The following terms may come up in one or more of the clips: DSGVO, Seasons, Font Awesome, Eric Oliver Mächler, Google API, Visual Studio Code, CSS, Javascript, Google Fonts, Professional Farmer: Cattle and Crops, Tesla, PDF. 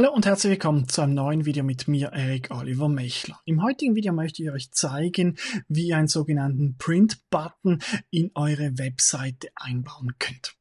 Hallo und herzlich willkommen zu einem neuen Video mit mir, Eric Oliver Mächler. Im heutigen Video möchte ich euch zeigen, wie ihr einen sogenannten Print-Button in eure Webseite einbauen könnt.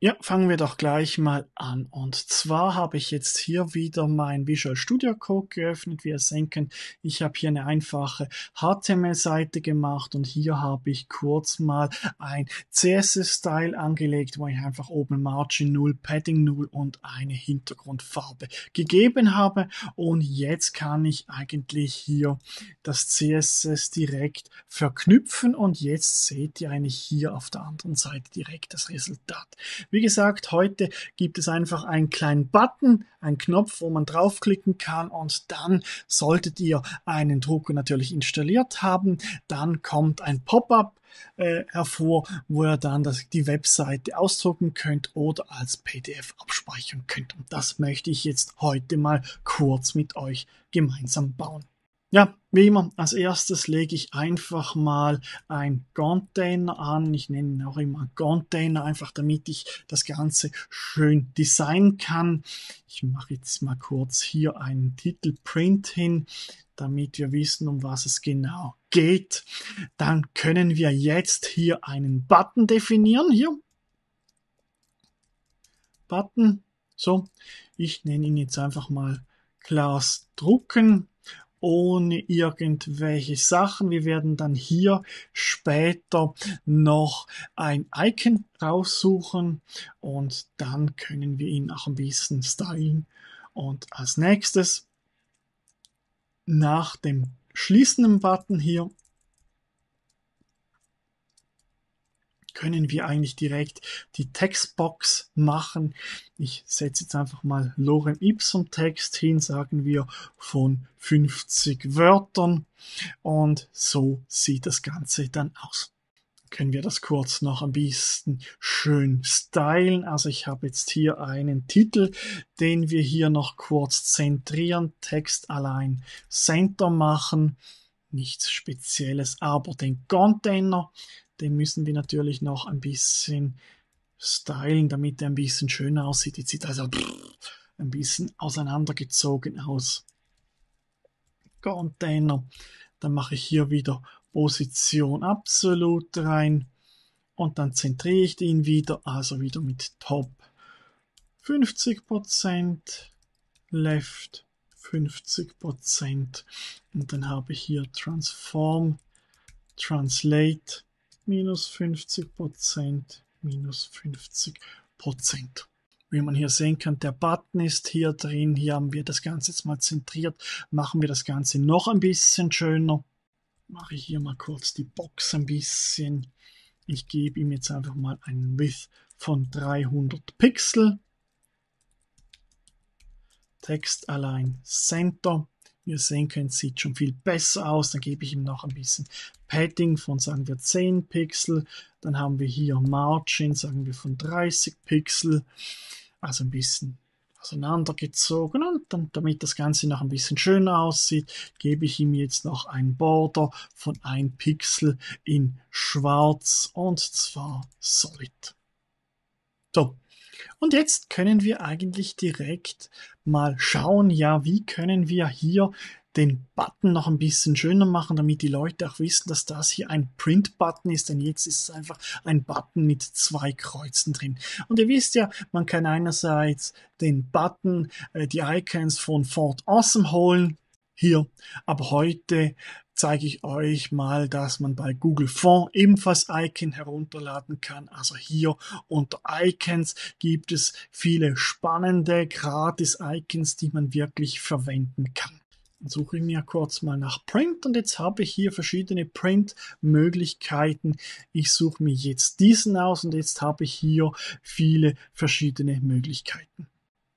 Ja, fangen wir doch gleich mal an. Und zwar habe ich jetzt hier wieder mein Visual Studio Code geöffnet. Wie ihr sehen könnt, ich habe hier eine einfache HTML-Seite gemacht und hier habe ich kurz mal ein CSS-Style angelegt, wo ich einfach oben Margin 0, Padding 0 und eine Hintergrundfarbe gegeben habe. Und jetzt kann ich eigentlich hier das CSS direkt verknüpfen und jetzt seht ihr eigentlich hier auf der anderen Seite direkt das Resultat. Wie gesagt, heute gibt es einfach einen kleinen Button, einen Knopf, wo man draufklicken kann und dann solltet ihr einen Drucker natürlich installiert haben. Dann kommt ein Pop-up hervor, wo ihr dann die Webseite ausdrucken könnt oder als PDF abspeichern könnt. Und das möchte ich jetzt heute mal kurz mit euch gemeinsam bauen. Ja, wie immer, als erstes lege ich einfach mal ein Container an. Ich nenne ihn auch immer Container, einfach damit ich das Ganze schön designen kann. Ich mache jetzt mal kurz hier einen Titel Print hin, damit wir wissen, um was es genau geht. Dann können wir jetzt hier einen Button definieren. Hier. Button. So, ich nenne ihn jetzt einfach mal Class Drucken. Ohne irgendwelche Sachen. Wir werden dann hier später noch ein Icon raussuchen und dann können wir ihn auch ein bisschen stylen. Und als nächstes, nach dem schließenden Button hier, können wir eigentlich direkt die Textbox machen. Ich setze jetzt einfach mal Lorem Ipsum Text hin, sagen wir von 50 Wörtern und so sieht das Ganze dann aus. Können wir das kurz noch ein bisschen schön stylen. Also ich habe jetzt hier einen Titel, den wir hier noch kurz zentrieren, Text allein Center machen, nichts Spezielles, aber den Container, den müssen wir natürlich noch ein bisschen stylen, damit er ein bisschen schöner aussieht. Jetzt sieht also ein bisschen auseinandergezogen aus. Container. Dann mache ich hier wieder Position absolut rein. Und dann zentriere ich ihn wieder, also wieder mit Top 50%, Left 50%. Und dann habe ich hier Transform, Translate. -50%, -50%. Wie man hier sehen kann, der Button ist hier drin. Hier haben wir das Ganze jetzt mal zentriert. Machen wir das Ganze noch ein bisschen schöner. Mache ich hier mal kurz die Box ein bisschen. Ich gebe ihm jetzt einfach mal einen Width von 300 Pixel. Text allein Center. Wie ihr sehen könnt, sieht schon viel besser aus. Dann gebe ich ihm noch ein bisschen Padding von, sagen wir, 10 Pixel. Dann haben wir hier Margin, sagen wir, von 30 Pixel. Also ein bisschen auseinandergezogen. Und dann, damit das Ganze noch ein bisschen schöner aussieht, gebe ich ihm jetzt noch einen Border von 1 Pixel in schwarz. Und zwar solid. So. Und jetzt können wir eigentlich direkt mal schauen, ja, wie können wir hier den Button noch ein bisschen schöner machen, damit die Leute auch wissen, dass das hier ein Print-Button ist, denn jetzt ist es einfach ein Button mit 2 Kreuzen drin. Und ihr wisst ja, man kann einerseits den Button, die Icons von Font Awesome holen, hier, aber heute zeige ich euch mal, dass man bei Google Fonts ebenfalls Icon herunterladen kann. Also hier unter Icons gibt es viele spannende Gratis-Icons, die man wirklich verwenden kann. Dann suche ich mir kurz mal nach Print und jetzt habe ich hier verschiedene Print-Möglichkeiten. Ich suche mir jetzt diesen aus und jetzt habe ich hier viele verschiedene Möglichkeiten.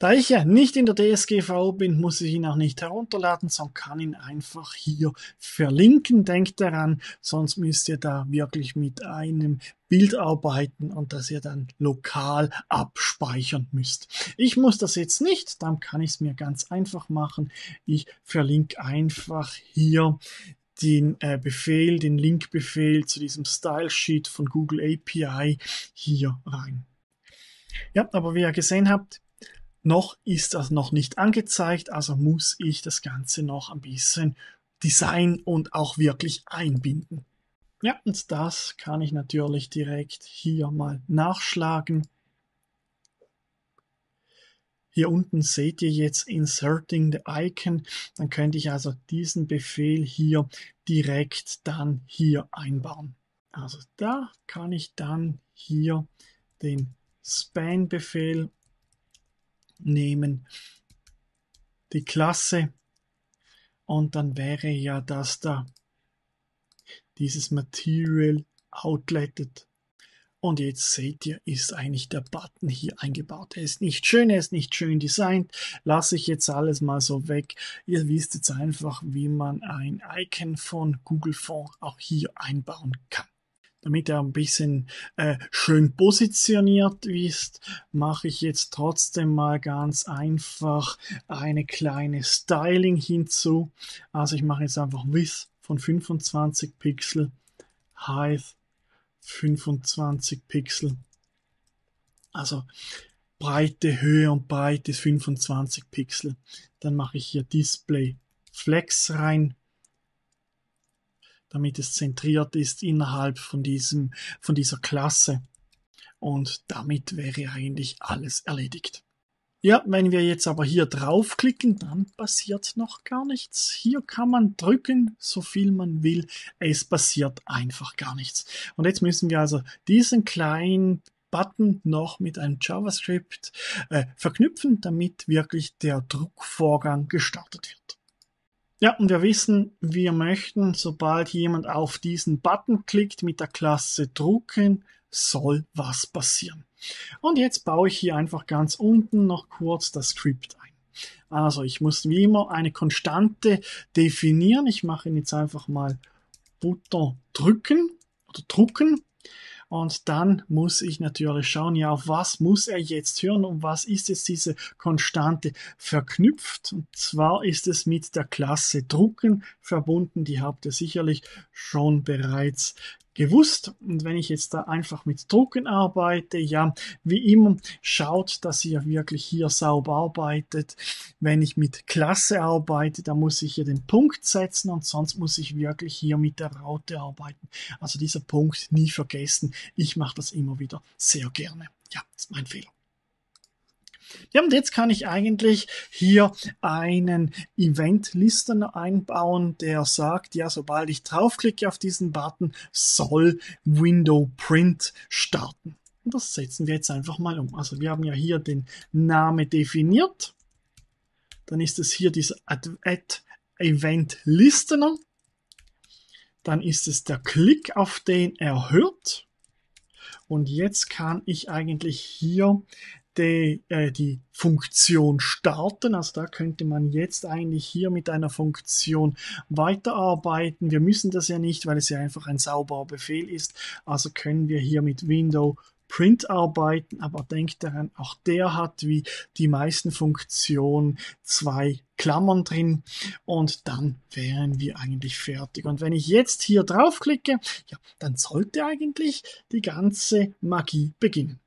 Da ich ja nicht in der DSGVO bin, muss ich ihn auch nicht herunterladen, sondern kann ihn einfach hier verlinken. Denkt daran, sonst müsst ihr da wirklich mit einem Bild arbeiten und das ihr dann lokal abspeichern müsst. Ich muss das jetzt nicht, dann kann ich es mir ganz einfach machen. Ich verlinke einfach hier den Befehl, den Linkbefehl zu diesem Style Sheet von Google API hier rein. Ja, aber wie ihr gesehen habt, Noch ist das noch nicht angezeigt, also muss ich das Ganze noch ein bisschen designen und auch wirklich einbinden. Ja, und das kann ich natürlich direkt hier mal nachschlagen. Hier unten seht ihr jetzt Inserting the Icon. Dann könnte ich also diesen Befehl hier direkt dann hier einbauen. Also da kann ich dann hier den Span-Befehl nehmen, die Klasse, und dann wäre ja das da, dieses Material Outletted. Und jetzt seht ihr, ist eigentlich der Button hier eingebaut. Er ist nicht schön, er ist nicht schön designt. Lasse ich jetzt alles mal so weg. Ihr wisst jetzt einfach, wie man ein Icon von Google Fonts auch hier einbauen kann. Damit er ein bisschen schön positioniert ist, mache ich jetzt trotzdem mal ganz einfach eine kleine Styling hinzu. Also ich mache jetzt einfach Width von 25 Pixel, Height 25 Pixel, also Breite, Höhe und Breite ist 25 Pixel. Dann mache ich hier Display Flex rein, damit es zentriert ist innerhalb von dieser Klasse, und damit wäre eigentlich alles erledigt. Ja, wenn wir jetzt aber hier draufklicken, dann passiert noch gar nichts. Hier kann man drücken, so viel man will. Es passiert einfach gar nichts. Und jetzt müssen wir also diesen kleinen Button noch mit einem JavaScript verknüpfen, damit wirklich der Druckvorgang gestartet wird. Ja, und wir wissen, wir möchten, sobald jemand auf diesen Button klickt, mit der Klasse drucken, soll was passieren. Und jetzt baue ich hier einfach ganz unten noch kurz das Script ein. Also ich muss wie immer eine Konstante definieren. Ich mache jetzt einfach mal Button drücken oder drucken. Und dann muss ich natürlich schauen, ja, auf was muss er jetzt hören und was ist jetzt diese Konstante verknüpft. Und zwar ist es mit der Klasse Drucken verbunden. Die habt ihr sicherlich schon bereits gewusst. Und wenn ich jetzt da einfach mit Drucken arbeite, ja, wie immer, schaut, dass ihr wirklich hier sauber arbeitet. Wenn ich mit Klasse arbeite, dann muss ich hier den Punkt setzen und sonst muss ich wirklich hier mit der Raute arbeiten. Also dieser Punkt nie vergessen. Ich mache das immer wieder sehr gerne. Ja, ist mein Fehler. Ja, und jetzt kann ich eigentlich hier einen Event-Listener einbauen, der sagt, ja, sobald ich draufklicke auf diesen Button, soll Window Print starten. Und das setzen wir jetzt einfach mal um. Also wir haben ja hier den Name definiert. Dann ist es hier dieser Event-Listener. Dann ist es der Klick, auf den er hört. Und jetzt kann ich eigentlich hier die Funktion starten. Also da könnte man jetzt eigentlich hier mit einer Funktion weiterarbeiten. Wir müssen das ja nicht, weil es ja einfach ein sauberer Befehl ist. Also können wir hier mit Window Print arbeiten, aber denkt daran, auch der hat wie die meisten Funktionen zwei Klammern drin und dann wären wir eigentlich fertig. Und wenn ich jetzt hier draufklicke, ja, dann sollte eigentlich die ganze Magie beginnen.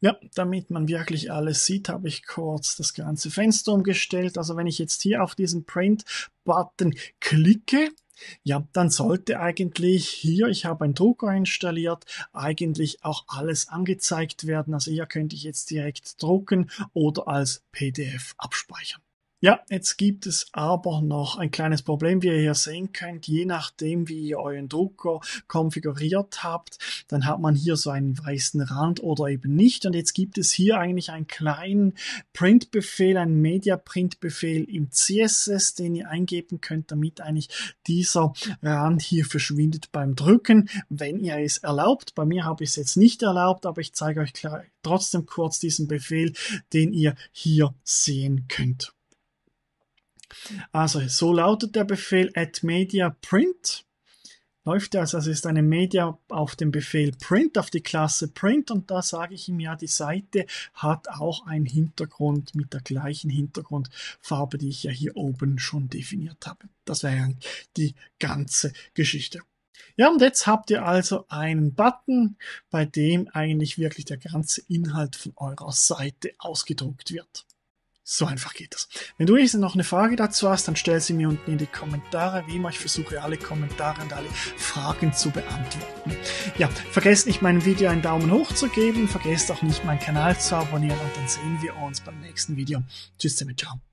Ja, damit man wirklich alles sieht, habe ich kurz das ganze Fenster umgestellt. Also wenn ich jetzt hier auf diesen Print-Button klicke, ja, dann sollte eigentlich hier, ich habe einen Drucker installiert, eigentlich auch alles angezeigt werden. Also hier könnte ich jetzt direkt drucken oder als PDF abspeichern. Ja, jetzt gibt es aber noch ein kleines Problem, wie ihr hier sehen könnt. Je nachdem, wie ihr euren Drucker konfiguriert habt, dann hat man hier so einen weißen Rand oder eben nicht. Und jetzt gibt es hier eigentlich einen kleinen Printbefehl, einen Media-Print-Befehl im CSS, den ihr eingeben könnt, damit eigentlich dieser Rand hier verschwindet beim Drücken, wenn ihr es erlaubt. Bei mir habe ich es jetzt nicht erlaubt, aber ich zeige euch trotzdem kurz diesen Befehl, den ihr hier sehen könnt. Also so lautet der Befehl @media_print. Läuft also, es ist eine Media auf den Befehl Print, auf die Klasse Print, und da sage ich ihm ja, die Seite hat auch einen Hintergrund mit der gleichen Hintergrundfarbe, die ich ja hier oben schon definiert habe. Das wäre die ganze Geschichte. Ja, und jetzt habt ihr also einen Button, bei dem eigentlich wirklich der ganze Inhalt von eurer Seite ausgedruckt wird. So einfach geht das. Wenn du jetzt noch eine Frage dazu hast, dann stell sie mir unten in die Kommentare. Wie immer, ich versuche alle Kommentare und alle Fragen zu beantworten. Ja, vergesst nicht, meinem Video einen Daumen hoch zu geben. Vergesst auch nicht, meinen Kanal zu abonnieren. Und dann sehen wir uns beim nächsten Video. Tschüss, ciao.